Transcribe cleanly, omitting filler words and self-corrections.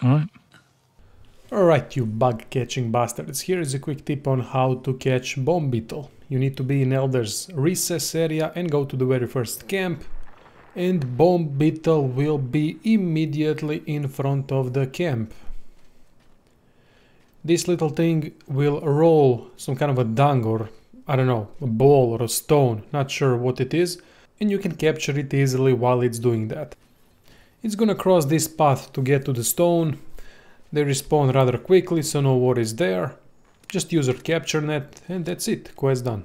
Alright. Alright, you bug catching bastards, here is a quick tip on how to catch Bomb Beetle. You need to be in Elder's Recess area and go to the very first camp, and Bomb Beetle will be immediately in front of the camp. This little thing will roll some kind of a dung or, I don't know, a ball or a stone, not sure what it is, and you can capture it easily while it's doing that. It's gonna cross this path to get to the stone. They respawn rather quickly, so no worries there. Just use your capture net and that's it, quest done.